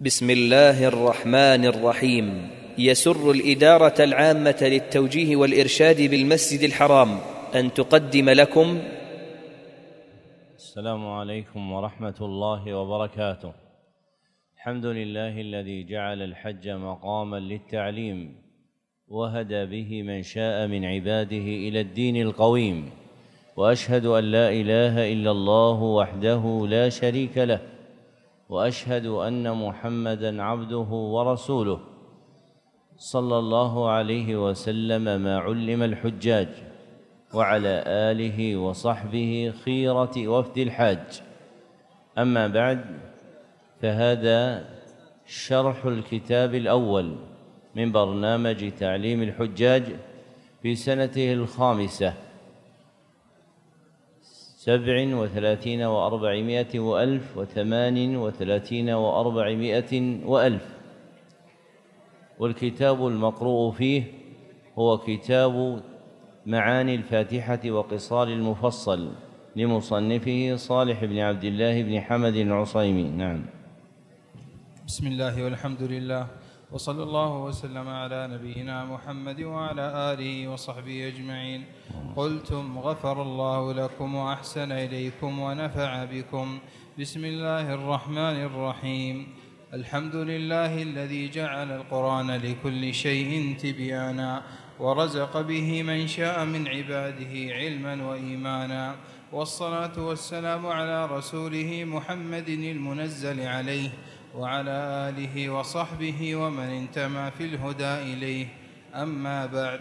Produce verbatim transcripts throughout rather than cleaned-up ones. بسم الله الرحمن الرحيم. يسر الإدارة العامة للتوجيه والارشاد بالمسجد الحرام أن تقدم لكم. السلام عليكم ورحمة الله وبركاته. الحمد لله الذي جعل الحج مقاما للتعليم، وهدى به من شاء من عباده إلى الدين القويم، وأشهد أن لا إله إلا الله وحده لا شريك له، وأشهد أن محمدًا عبده ورسوله، صلى الله عليه وسلم ما علم الحجاج، وعلى آله وصحبه خيرة وفد الحاج. أما بعد، فهذا شرح الكتاب الأول من برنامج تعليم الحجاج في سنته الخامسة سبع وثلاثين وأربعمائة وألف وثمان وثلاثين وأربعمائة وألف. والكتاب المقروء فيه هو كتاب معاني الفاتحة وقصار المفصل لمصنفه صالح بن عبد الله بن حمد العصيمي. نعم. بسم الله والحمد لله، وصلى الله وسلم على نبينا محمد وعلى آله وصحبه أجمعين. قلتم غفر الله لكم وأحسن إليكم ونفع بكم. بسم الله الرحمن الرحيم. الحمد لله الذي جعل القرآن لكل شيء تبيانا، ورزق به من شاء من عباده علما وإيمانا، والصلاة والسلام على رسوله محمد المنزل عليه، وعلى آله وصحبه ومن انتمى في الهدى إليه. أما بعد،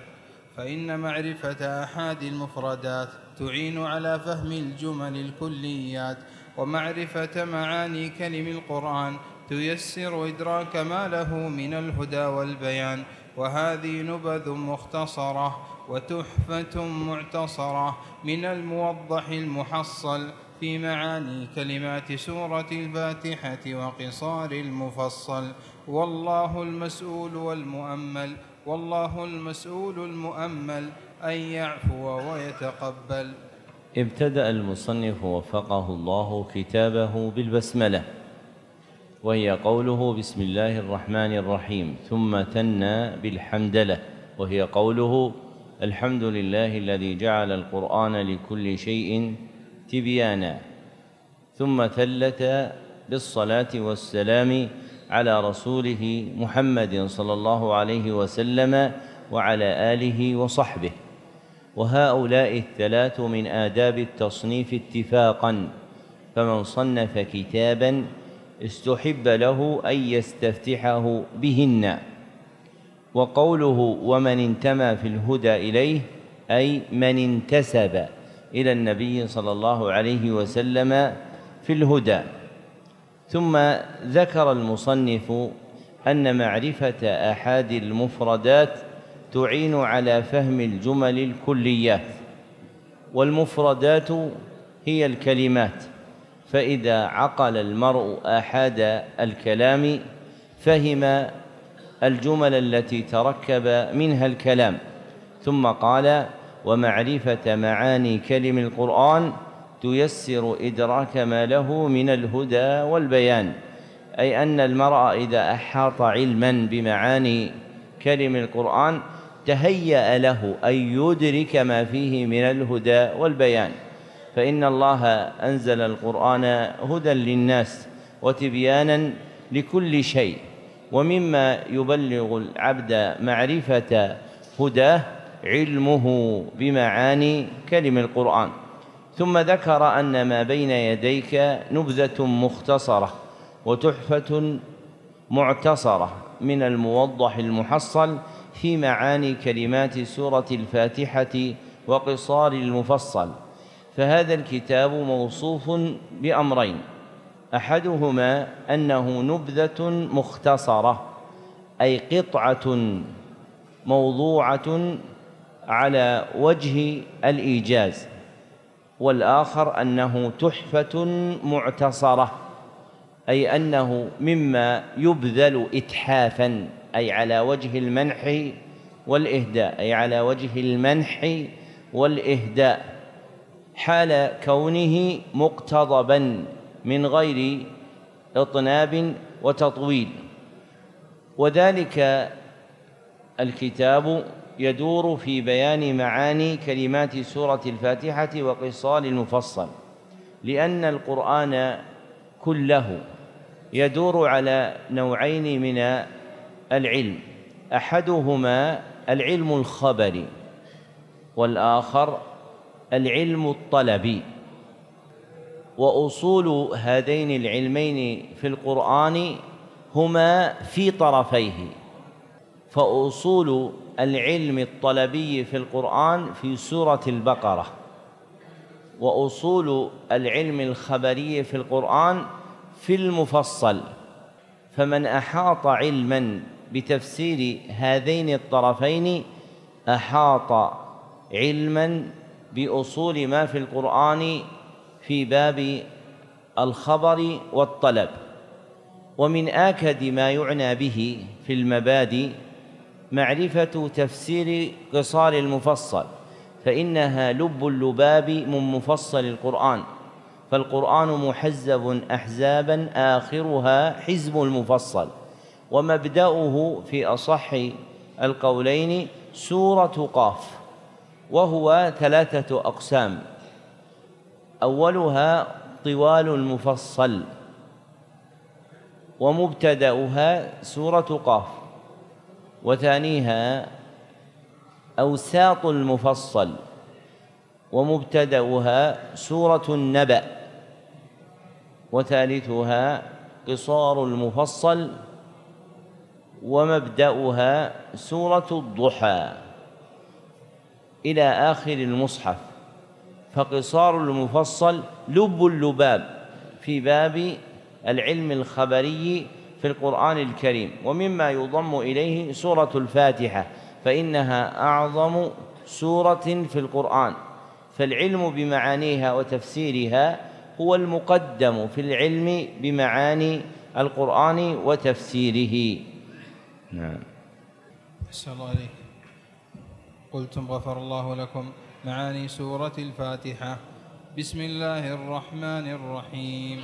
فإن معرفة أحاد المفردات تعين على فهم الجمل الكليات، ومعرفة معاني كلم القرآن تيسر إدراك ما له من الهدى والبيان. وهذه نبذ مختصرة وتحفة معتصرة من الموضح المحصل في معاني كلمات سورة الفاتحة وقصار المفصل. والله المسؤول والمؤمل، والله المسؤول المؤمل أن يعفو ويتقبل. ابتدأ المصنف وفقه الله كتابه بالبسملة، وهي قوله بسم الله الرحمن الرحيم، ثم ثنى بالحمدلة، وهي قوله الحمد لله الذي جعل القرآن لكل شيء تبيانا، ثم ثلث بالصلاة والسلام على رسوله محمد صلى الله عليه وسلم وعلى آله وصحبه. وهؤلاء الثلاث من آداب التصنيف اتفاقا، فمن صنف كتابا استحب له أن يستفتحه بهن. وقوله ومن انتمى في الهدى إليه، أي من انتسب إلى النبي صلى الله عليه وسلم في الهدى. ثم ذكر المصنف أن معرفة أحاد المفردات تعين على فهم الجمل الكليات، والمفردات هي الكلمات، فإذا عقل المرء أحاد الكلام فهم الجمل التي تركب منها الكلام. ثم قال ومعرفة معاني كلم القرآن تيسر إدراك ما له من الهدى والبيان، أي أن المرء إذا أحاط علما بمعاني كلم القرآن تهيأ له أن يدرك ما فيه من الهدى والبيان، فإن الله أنزل القرآن هدى للناس وتبيانا لكل شيء. ومما يبلغ العبد معرفة هداه علمه بمعاني كلم القرآن. ثم ذكر أن ما بين يديك نبذة مختصرة وتحفة معتصرة من الموضح المحصل في معاني كلمات سورة الفاتحة وقصار المفصل. فهذا الكتاب موصوف بأمرين، أحدهما أنه نبذة مختصرة، أي قطعة موضوعة على وجه الإيجاز، والآخر أنه تحفة معتصرة، أي أنه مما يبذل إتحافا، أي على وجه المنح والإهداء، أي على وجه المنح والإهداء، حال كونه مقتضبا من غير إطناب وتطويل، وذلك الكتاب يدور في بيان معاني كلمات سورة الفاتحة وقصار المفصل، لأن القرآن كله يدور على نوعين من العلم، أحدهما العلم الخبري والآخر العلم الطلبي. وأصول هذين العلمين في القرآن هما في طرفيه، فأصول العلم الطلبي في القرآن في سورة البقرة، وأصول العلم الخبري في القرآن في المفصل. فمن أحاط علما بتفسير هذين الطرفين أحاط علما بأصول ما في القرآن في باب الخبر والطلب. ومن آكد ما يعنى به في المبادئ معرفة تفسير قصار المفصل، فإنها لب اللباب من مفصل القرآن، فالقرآن محزب أحزابا آخرها حزب المفصل، ومبدأه في أصح القولين سورة قاف، وهو ثلاثة أقسام، أولها طوال المفصل، ومبتدأها سورة قاف، وثانيها أوساط المفصل، ومبتدأها سورة النبأ، وثالثها قصار المفصل، ومبدأها سورة الضحى، إلى آخر المصحف. فقصار المفصل لب اللباب في باب العلم الخبري في القرآن الكريم. ومما يضم إليه سورة الفاتحة، فإنها أعظم سورة في القرآن، فالعلم بمعانيها وتفسيرها هو المقدم في العلم بمعاني القرآن وتفسيره. نعم. أحسن الله عليك. قلتم غفر الله لكم معاني سورة الفاتحة. بسم الله الرحمن الرحيم.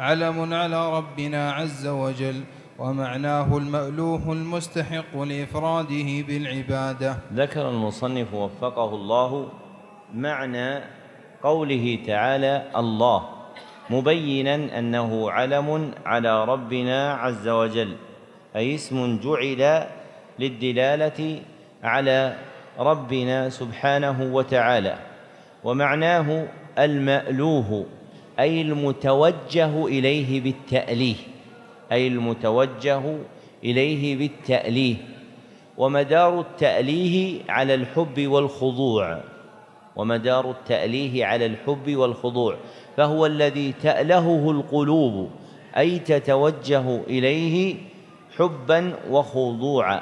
علم على ربنا عز وجل، ومعناه المألوه المستحق لإفراده بالعبادة. ذكر المصنف وفقه الله معنى قوله تعالى الله، مبينا أنه علم على ربنا عز وجل، أي اسم جعل للدلالة على ربنا سبحانه وتعالى. ومعناه المألوه، أي المتوجه إليه بالتأليه، أي المتوجه إليه بالتأليه ومدار التأليه على الحب والخضوع، ومدار التأليه على الحب والخضوع، فهو الذي تألهه القلوب، أي تتوجه إليه حبا وخضوعا.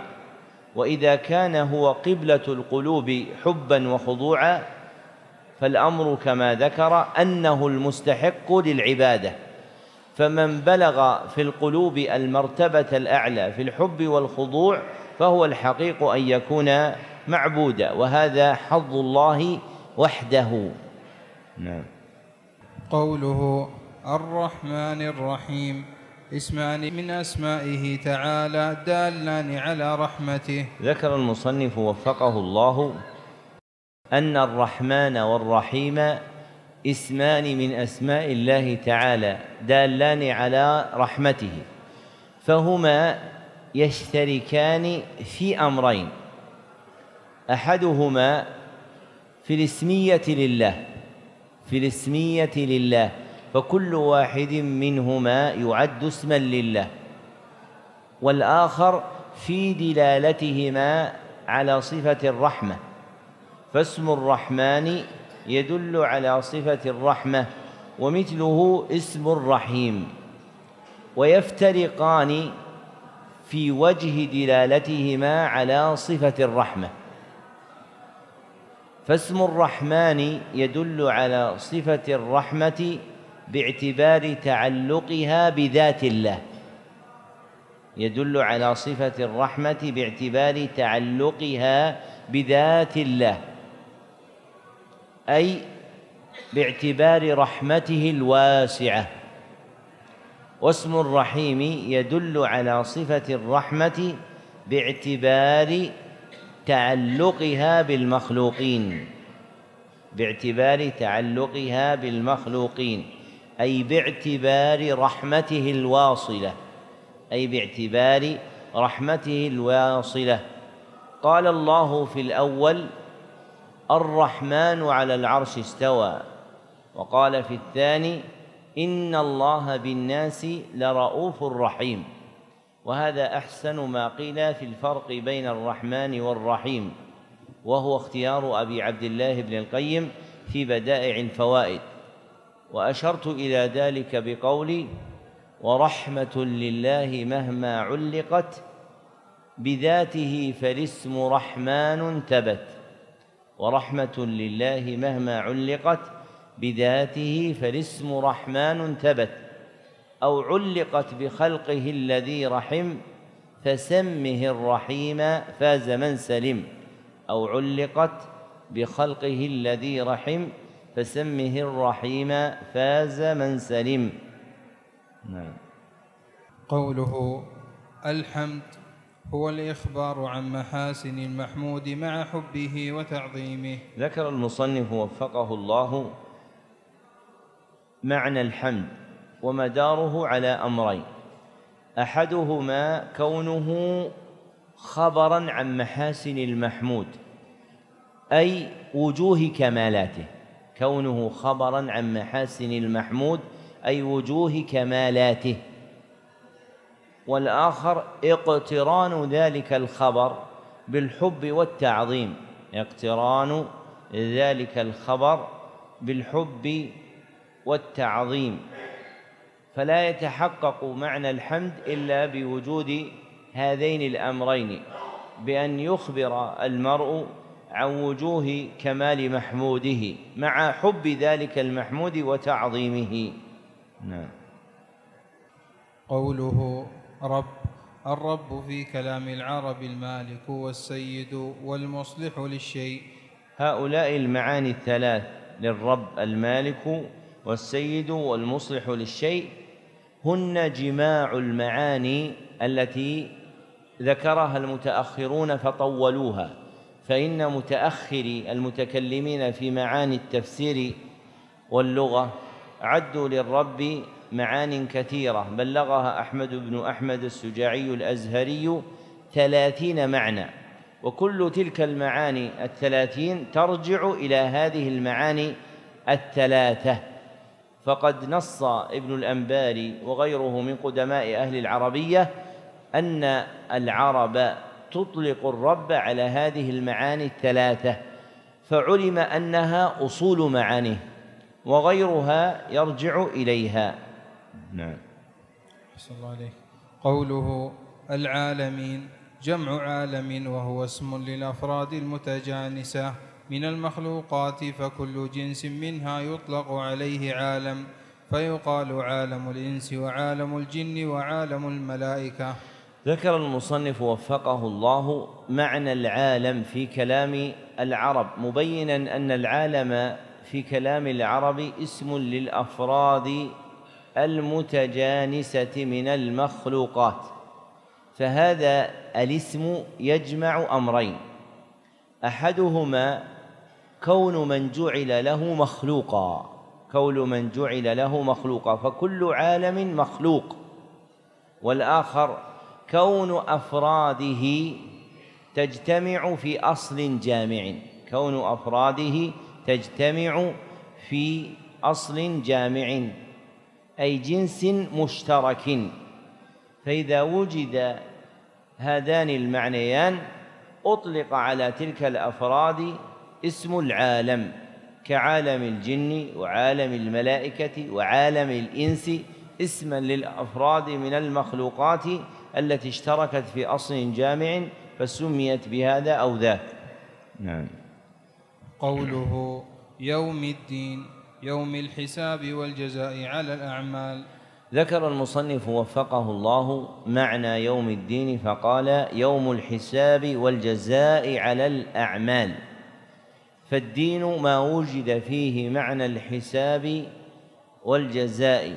وإذا كان هو قبلة القلوب حبا وخضوعا، فالأمر كما ذكر أنه المستحق للعبادة. فمن بلغ في القلوب المرتبة الأعلى في الحب والخضوع فهو الحقيق أن يكون معبودا، وهذا حظ الله وحده. نعم. قوله الرحمن الرحيم اسمان من أسمائه تعالى دالان على رحمته. ذكر المصنف وفقه الله أن الرحمن والرحيم اسمان من أسماء الله تعالى دالان على رحمته، فهما يشتركان في أمرين، أحدهما في الاسمية لله، في الاسمية لله، فكل واحد منهما يعد اسما لله، والآخر في دلالتهما على صفة الرحمة، فاسم الرحمن يدل على صفة الرحمة، ومثله اسم الرحيم. ويفترقان في وجه دلالتهما على صفة الرحمة، فاسم الرحمن يدل على صفة الرحمة باعتبار تعلقها بذات الله، يدل على صفة الرحمة باعتبار تعلقها بذات الله، أي باعتبار رحمته الواسعة. واسم الرحيم يدل على صفة الرحمة باعتبار تعلقها بالمخلوقين، باعتبار تعلقها بالمخلوقين أي باعتبار رحمته الواصلة، أي باعتبار رحمته الواصلة. قال الله في الأول: الرحمن على العرش استوى، وقال في الثاني: إن الله بالناس لرؤوف رحيم. وهذا أحسن ما قيل في الفرق بين الرحمن والرحيم، وهو اختيار أبي عبد الله بن القيم في بدائع الفوائد. وأشرت إلى ذلك بقولي: ورحمة لله مهما علقت بذاته فالاسم رحمن ثبت، ورحمة لله مهما علقت بذاته فالاسم رحمن ثبت، أو علقت بخلقه الذي رحم فسمه الرحيم فاز من سلم، أو علقت بخلقه الذي رحم فسمه الرحيم فاز من سلم. نعم. قوله الحمد هو الإخبار عن محاسن المحمود مع حبه وتعظيمه. ذكر المصنف وفقه الله معنى الحمد، ومداره على أمرين: أحدهما كونه خبراً عن محاسن المحمود، أي وجوه كمالاته، كونه خبراً عن محاسن المحمود أي وجوه كمالاته، والآخر اقتران ذلك الخبر بالحب والتعظيم، اقتران ذلك الخبر بالحب والتعظيم. فلا يتحقق معنى الحمد إلا بوجود هذين الأمرين، بأن يخبر المرء عن وجوه كمال محموده مع حب ذلك المحمود وتعظيمه. نعم. قوله رب، الرب في كلام العرب المالك والسيد والمصلح للشيء. هؤلاء المعاني الثلاث للرب المالك والسيد والمصلح للشيء هن جماع المعاني التي ذكرها المتأخرون فطولوها، فإن متأخري المتكلمين في معاني التفسير واللغة عدوا للرب معان كثيرة بلغها أحمد بن أحمد السجاعي الازهري ثلاثين معنى، وكل تلك المعاني الثلاثين ترجع إلى هذه المعاني الثلاثة. فقد نص ابن الانباري وغيره من قدماء أهل العربية أن العرب تطلق الرب على هذه المعاني الثلاثة، فعلم أنها أصول معانيه وغيرها يرجع إليها. نعم. أحسن الله عليك. قوله العالمين جمع عالم، وهو اسم للأفراد المتجانسة من المخلوقات، فكل جنس منها يطلق عليه عالم، فيقال عالم الإنس وعالم الجن وعالم الملائكة. ذكر المصنف وفقه الله معنى العالم في كلام العرب، مبينا أن العالم في كلام العرب اسم للأفراد المتجانسة من المخلوقات، فهذا الاسم يجمع أمرين: أحدهما كون من جعل له مخلوقا، كون من جعل له مخلوقا فكل عالم مخلوق، والآخر كون أفراده تجتمع في أصل جامع، كون أفراده تجتمع في أصل جامع أي جنس مشترك. فإذا وجد هذان المعنيان أطلق على تلك الأفراد اسم العالم، كعالم الجن وعالم الملائكة وعالم الإنس، اسما للأفراد من المخلوقات التي اشتركت في أصل جامع فسميت بهذا أو ذاك. نعم. قوله يوم الدين يوم الحساب والجزاء على الأعمال. ذكر المصنف وفقه الله معنى يوم الدين فقال يوم الحساب والجزاء على الأعمال، فالدين ما وجد فيه معنى الحساب والجزاء،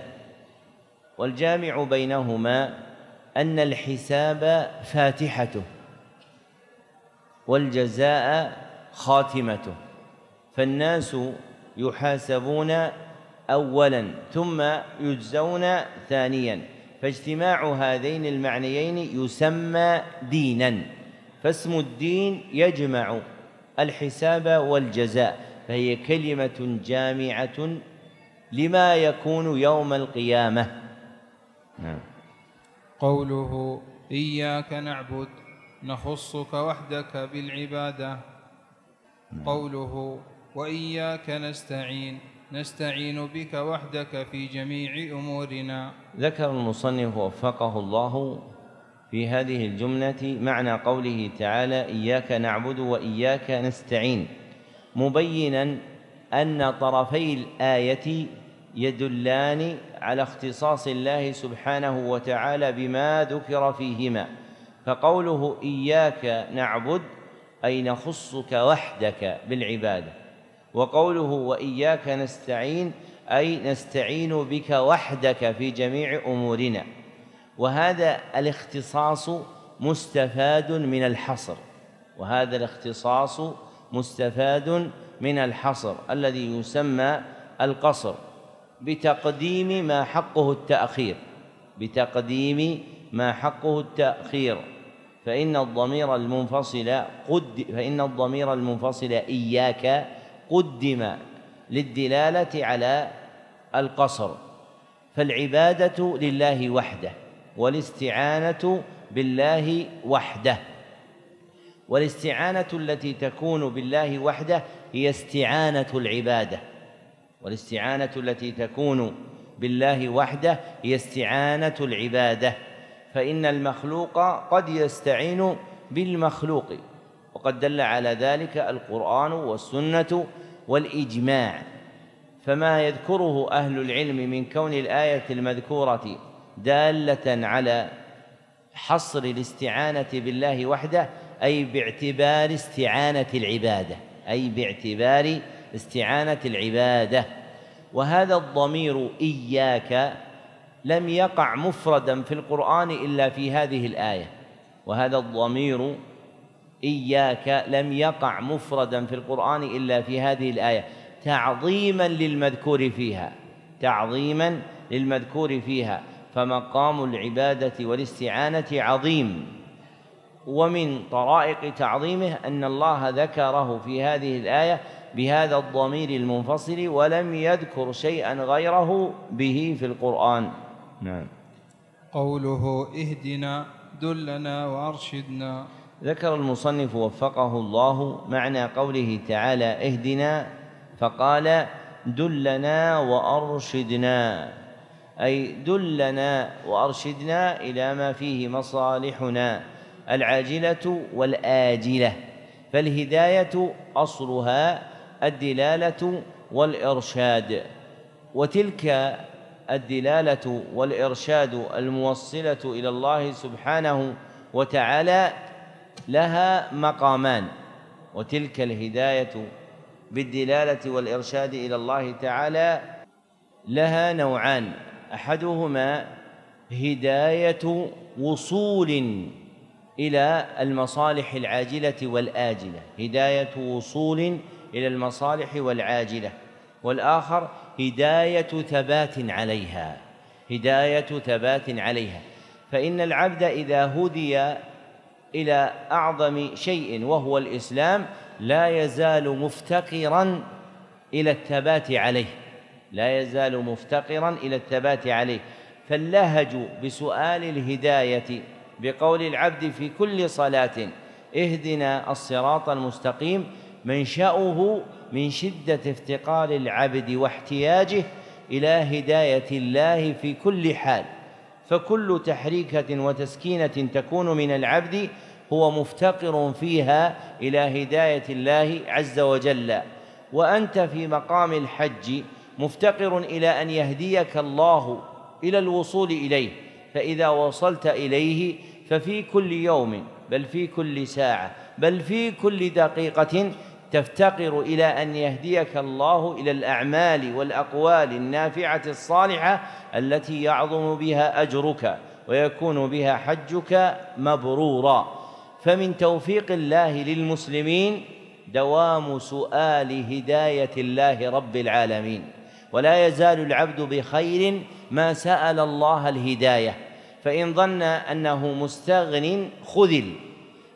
والجامع بينهما أن الحساب فاتحته والجزاء خاتمته، فالناس يحاسبون أولا ثم يجزون ثانيا، فاجتماع هذين المعنيين يسمى دينا، فاسم الدين يجمع الحساب والجزاء، فهي كلمة جامعة لما يكون يوم القيامة. قوله إياك نعبد نخصك وحدك بالعبادة. قوله وإياك نستعين نستعين بك وحدك في جميع أمورنا. ذكر المصنف وفقه الله في هذه الجملة معنى قوله تعالى إياك نعبد وإياك نستعين، مبينا أن طرفي الآية يدلان على اختصاص الله سبحانه وتعالى بما ذكر فيهما، فقوله إياك نعبد أي نخصك وحدك بالعبادة، وقوله وإياك نستعين أي نستعين بك وحدك في جميع أمورنا، وهذا الاختصاص مستفاد من الحصر، وهذا الاختصاص مستفاد من الحصر الذي يسمى القصر، بتقديم ما حقه التأخير، بتقديم ما حقه التأخير، فإن الضمير المنفصل قد فإن الضمير المنفصل إياك قدم للدلالة على القصر، فالعبادة لله وحده، والاستعانة بالله وحده، والاستعانة التي تكون بالله وحده هي استعانة العبادة، والاستعانة التي تكون بالله وحده هي استعانة العبادة، فإن المخلوق قد يستعين بالمخلوق، وقد دل على ذلك القرآن والسنة والإجماع، فما يذكره أهل العلم من كون الآية المذكورة دالة على حصر الاستعانة بالله وحده أي باعتبار استعانة العبادة، أي باعتبار استعانة العبادة، وهذا الضمير إياك لم يقع مفردا في القرآن إلا في هذه الآية، وهذا الضمير إياك لم يقع مفردا في القرآن إلا في هذه الآية تعظيما للمذكور فيها، تعظيما للمذكور فيها، فمقام العبادة والاستعانة عظيم، ومن طرائق تعظيمه أن الله ذكره في هذه الآية بهذا الضمير المنفصل، ولم يذكر شيئا غيره به في القرآن. نعم. قوله اهدنا دلنا وأرشدنا. ذكر المصنف وفقه الله معنى قوله تعالى اهدنا فقال دلنا وأرشدنا، أي دلنا وأرشدنا إلى ما فيه مصالحنا العاجلة والآجلة، فالهداية أصلها الدلالة والإرشاد، وتلك الدلالة والإرشاد الموصلة إلى الله سبحانه وتعالى لها مقامان، وتلك الهداية بالدلالة والإرشاد إلى الله تعالى لها نوعان، أحدهما هداية وصول إلى المصالح العاجلة والآجلة، هداية وصول إلى المصالح والعاجلة، والآخر هداية ثبات عليها، هداية ثبات عليها، فإن العبد إذا هدي إلى أعظم شيء وهو الإسلام لا يزال مفتقرا إلى الثبات عليه، لا يزال مفتقرا إلى الثبات عليه، فاللهج بسؤال الهداية بقول العبد في كل صلاة اهدنا الصراط المستقيم منشأه من شدة افتقار العبد واحتياجه إلى هداية الله في كل حال، فكل تحريكة وتسكينة تكون من العبد هو مفتقر فيها إلى هداية الله عز وجل. وأنت في مقام الحج مفتقر إلى أن يهديك الله إلى الوصول إليه، فإذا وصلت إليه ففي كل يوم بل في كل ساعة بل في كل دقيقة تفتقر إلى أن يهديك الله إلى الأعمال والأقوال النافعة الصالحة التي يعظم بها أجرك ويكون بها حجك مبرورا. فمن توفيق الله للمسلمين دوام سؤال هداية الله رب العالمين، ولا يزال العبد بخير ما سأل الله الهداية، فإن ظن أنه مستغن خذل،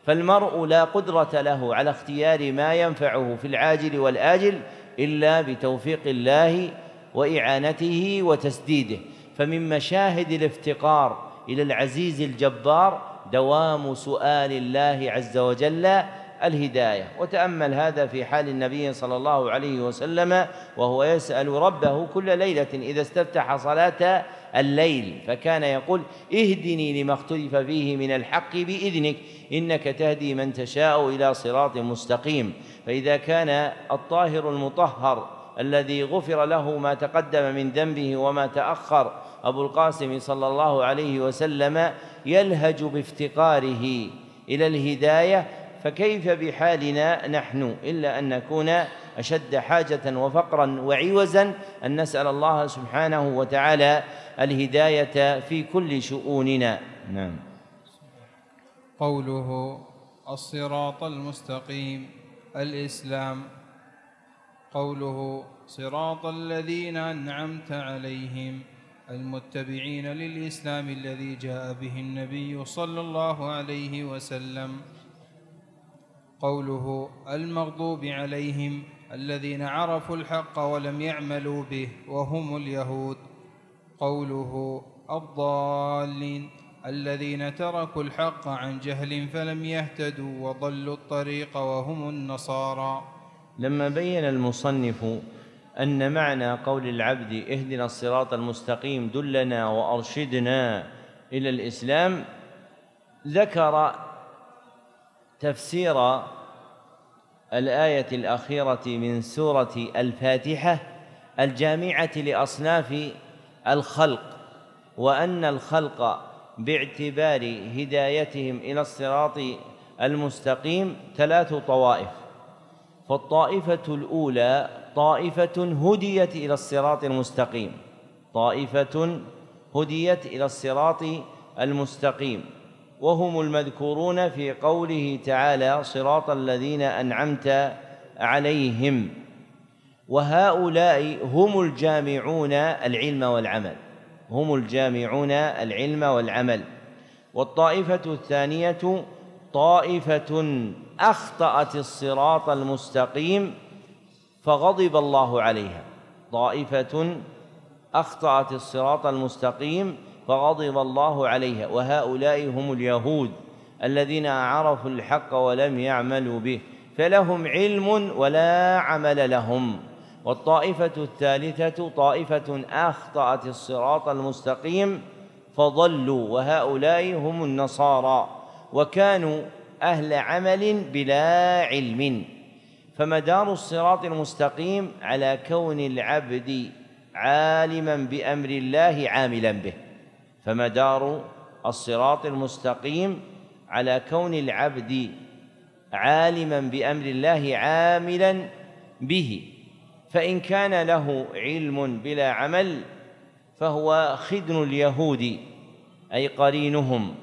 فالمرء لا قدرة له على اختيار ما ينفعه في العاجل والآجل إلا بتوفيق الله وإعانته وتسديده. فمن مشاهد الافتقار إلى العزيز الجبار دوام سؤال الله عز وجل الهداية. وتأمل هذا في حال النبي صلى الله عليه وسلم وهو يسأل ربه كل ليلة إذا استفتح صلاة الليل، فكان يقول: اهدني لما اختلف فيه من الحق بإذنك إنك تهدي من تشاء إلى صراط مستقيم. فإذا كان الطاهر المطهر الذي غفر له ما تقدم من ذنبه وما تأخر أبو القاسم صلى الله عليه وسلم يلهج بافتقاره إلى الهداية، فكيف بحالنا نحن، إلا أن نكون أشد حاجة وفقرا وعوزا أن نسأل الله سبحانه وتعالى الهداية في كل شؤوننا. نعم. قوله الصراط المستقيم الإسلام. قوله صراط الذين أنعمت عليهم المتبعين للإسلام الذي جاء به النبي صلى الله عليه وسلم. قوله المغضوب عليهم الذين عرفوا الحق ولم يعملوا به وهم اليهود. قوله الضالين الذين تركوا الحق عن جهل فلم يهتدوا وضلوا الطريق وهم النصارى. لما بين المصنف أن معنى قول العبد اهدنا الصراط المستقيم دلنا وأرشدنا إلى الإسلام، ذكر تفسير الآية الأخيرة من سورة الفاتحة الجامعة لأصناف الخلق، وأن الخلق باعتبار هدايتهم إلى الصراط المستقيم ثلاث طوائف. فالطائفة الأولى طائفة هديت إلى الصراط المستقيم، طائفة هديت إلى الصراط المستقيم، وهم المذكورون في قوله تعالى صراط الذين أنعمت عليهم، وهؤلاء هم الجامعون العلم والعمل، هم الجامعون العلم والعمل. والطائفة الثانية طائفة أخطأت الصراط المستقيم فغضب الله عليها، طائفة أخطأت الصراط المستقيم فغضب الله عليها، وهؤلاء هم اليهود الذين عرفوا الحق ولم يعملوا به فلهم علم ولا عمل لهم. والطائفة الثالثة طائفة أخطأت الصراط المستقيم فضلوا، وهؤلاء هم النصارى، وكانوا أهل عمل بلا علم. فمدار الصراط المستقيم على كون العبد عالما بأمر الله عاملا به، فمدار الصراط المستقيم على كون العبد عالما بأمر الله عاملا به. فإن كان له علم بلا عمل فهو خدم اليهود أي قرينهم،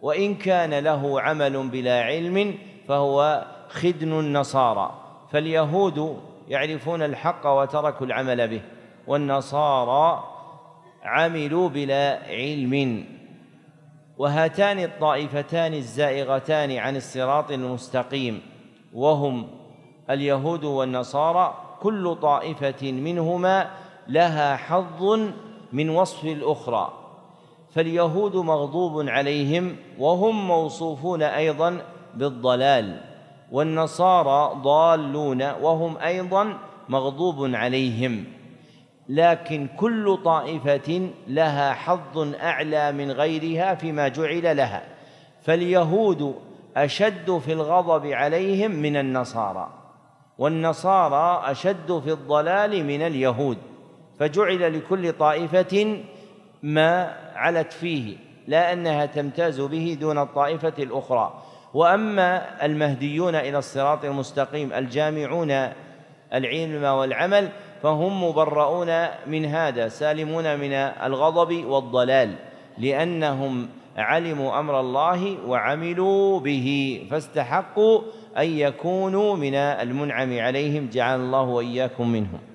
وإن كان له عمل بلا علم فهو خدم النصارى. فاليهود يعرفون الحق وتركوا العمل به، والنصارى عملوا بلا علم. وهاتان الطائفتان الزائغتان عن الصراط المستقيم وهم اليهود والنصارى، كل طائفة منهما لها حظ من وصف الأخرى. فاليهود مغضوب عليهم وهم موصوفون أيضا بالضلال، والنصارى ضالون وهم أيضا مغضوب عليهم. لكن كل طائفة لها حظ أعلى من غيرها فيما جعل لها، فاليهود أشد في الغضب عليهم من النصارى، والنصارى أشد في الضلال من اليهود، فجعل لكل طائفة ما علت فيه، لا أنها تمتاز به دون الطائفة الأخرى. وأما المهديون إلى الصراط المستقيم الجامعون العلم والعمل فهم مبرؤون من هذا، سالمون من الغضب والضلال، لأنهم علموا أمر الله وعملوا به، فاستحقوا أن يكونوا من المنعم عليهم، جعل الله وإياكم منهم.